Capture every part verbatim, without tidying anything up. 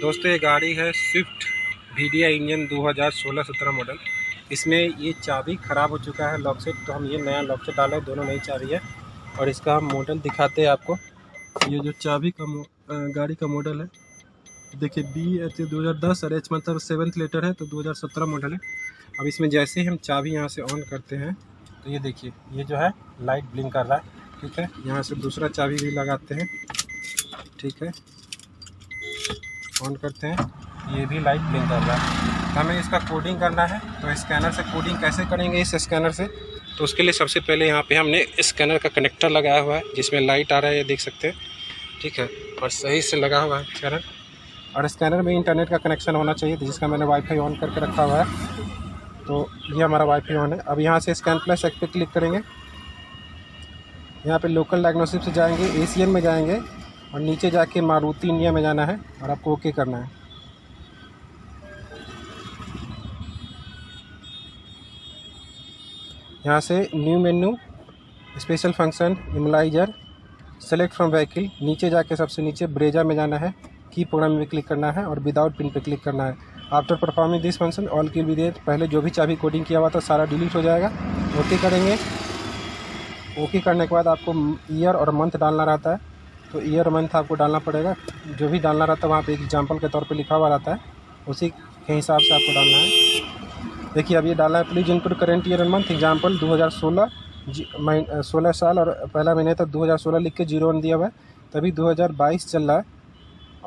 दोस्तों ये गाड़ी है स्विफ्ट वीडीआई इंजन दो हज़ार सोलह सत्रह मॉडल। इसमें ये चाबी ख़राब हो चुका है लॉक सेट, तो हम ये नया लॉक सेट डाले, दोनों नई चाबी है। और इसका हम मॉडल दिखाते हैं आपको। ये जो चाबी का मो, गाड़ी का मॉडल है, देखिए बी एच दो हज़ार दस और एच मतलब सेवन्थ लेटर है, तो दो हज़ार सत्रह मॉडल है। अब इसमें जैसे ही हम चाबी यहाँ से ऑन करते हैं तो ये देखिए ये जो है लाइट ब्लिंक कर रहा है, ठीक है। यहाँ से दूसरा चाबी भी लगाते हैं, ठीक है, ऑन करते हैं, ये भी लाइट ब्लिंक कर रहा है। हमें इसका कोडिंग करना है, तो स्कैनर से कोडिंग कैसे करेंगे इस स्कैनर से, तो उसके लिए सबसे पहले यहाँ पे हमने स्कैनर का कनेक्टर लगाया हुआ है जिसमें लाइट आ रहा है, ये देख सकते हैं, ठीक है, और सही से लगा हुआ है स्कैनर। और स्कैनर में इंटरनेट का कनेक्शन होना चाहिए, जिसका मैंने वाईफाई ऑन करके रखा हुआ है, तो ये हमारा वाईफाई ऑन है। अब यहाँ से स्कैन प्लस एक्ट पे क्लिक करेंगे, यहाँ पे लोकल डायग्नोस्टिक से जाएंगे, एसीएन में जाएंगे और नीचे जाके मारुति इंडिया में जाना है और आपको ओके करना है। यहाँ से new menu, special function, immobiliser, select from vehicle, नीचे जाके सबसे नीचे ब्रेजा में जाना है, की प्रोग्राम में क्लिक करना है और विदाउट पिन पे क्लिक करना है। After performing this function all key with, पहले जो भी चाबी कोडिंग किया हुआ था सारा डिलीट हो जाएगा। ओके करेंगे, ओके करने के बाद आपको ईयर और मंथ डालना रहता है, तो ईयर और मंथ आपको डालना पड़ेगा, जो भी डालना रहता है वहाँ पर एग्जाम्पल के तौर पर लिखा हुआ रहता है, उसी के हिसाब से आपको डालना है। देखिए अब ये डाला है, please input current year and month, example दो हज़ार सोलह महीने सोलह साल और पहला महीने तक दो हज़ार सोलह लिख के जीरो वन दिया हुआ है, तभी दो हज़ार बाईस चल रहा है,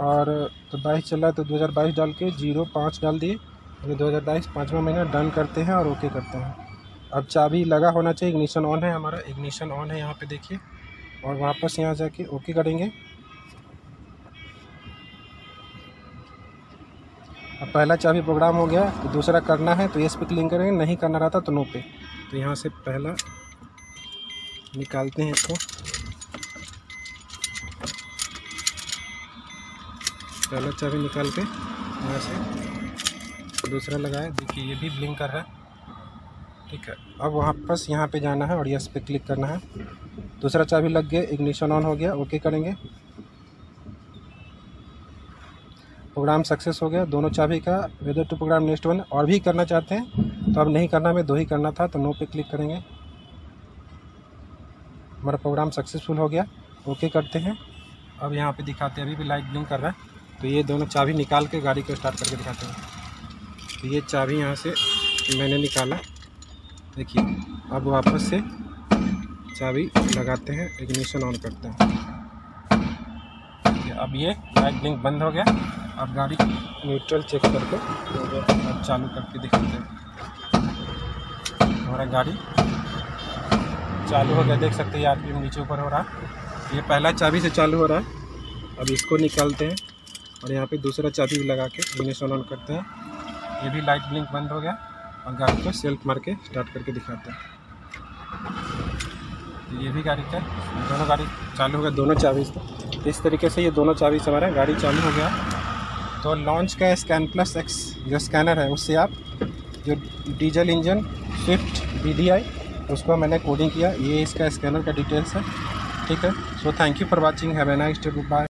और तो बाईस चल रहा है, तो दो हज़ार बाईस डाल के जीरो पाँच डाल दिए, यानी दो हज़ार बाईस पाँचवा महीना, डन करते हैं और ओके करते हैं। अब चाबी लगा होना चाहिए, इग्निशन ऑन है, हमारा इग्निशन ऑन है यहाँ पे देखिए, और वापस यहाँ जाके ओके करेंगे। अब पहला चाबी प्रोग्राम हो गया, तो दूसरा करना है तो येस पे क्लिक करेंगे, नहीं करना रहता तो नो पे। तो यहाँ से पहला निकालते हैं इसको, पहला चाबी निकाल के यहाँ से दूसरा लगाए, देखिए ये भी ब्लिंक कर रहा है, ठीक है। अब वापस यहाँ पे जाना है और यस पे क्लिक करना है, दूसरा चाबी लग गया, इग्निशन ऑन हो गया, ओके करेंगे, प्रोग्राम सक्सेस हो गया दोनों चाबी का। Whether to program next one, और भी करना चाहते हैं तो अब नहीं करना, हमें दो ही करना था, तो नो पे क्लिक करेंगे, हमारा प्रोग्राम सक्सेसफुल हो गया, ओके करते हैं। अब यहाँ पर दिखाते हैं, अभी भी लाइट ब्लिंक कर रहा है, तो ये दोनों चाबी निकाल के गाड़ी को स्टार्ट करके दिखाते हैं। तो ये चाबी यहाँ से मैंने निकाला, देखिए अब वापस से चाबी लगाते हैं, इग्निशन ऑन करते हैं, अब ये लाइट ब्लिंक बंद हो गया। अब गाड़ी न्यूट्रल चेक करके अब चालू करके दिखाते हैं, हमारा गाड़ी चालू हो गया, देख सकते हैं आरपीएम नीचे ऊपर हो रहा है, ये पहला चाबी से चालू हो रहा है। अब इसको निकालते हैं और यहाँ पे दूसरा चाबी भी लगा के इग्निशन ऑन करते हैं, ये भी लाइट ब्लिंक बंद हो गया, और गाड़ी को सेल्फ मार के स्टार्ट करके दिखाते हैं, ये भी गाड़ी का, दोनों गाड़ी चालू हो गया, दोनों चाबी से। इस तरीके से ये दोनों चाबी से हमारा गाड़ी चालू हो गया। तो लॉन्च का स्कैन प्लस एक्स जो स्कैनर है, उससे आप जो डीजल इंजन स्विफ्ट वीडीआई, उसको मैंने कोडिंग किया, ये इसका स्कैनर का डिटेल्स है, ठीक है। So thank you for watching, have a nice day, good bye.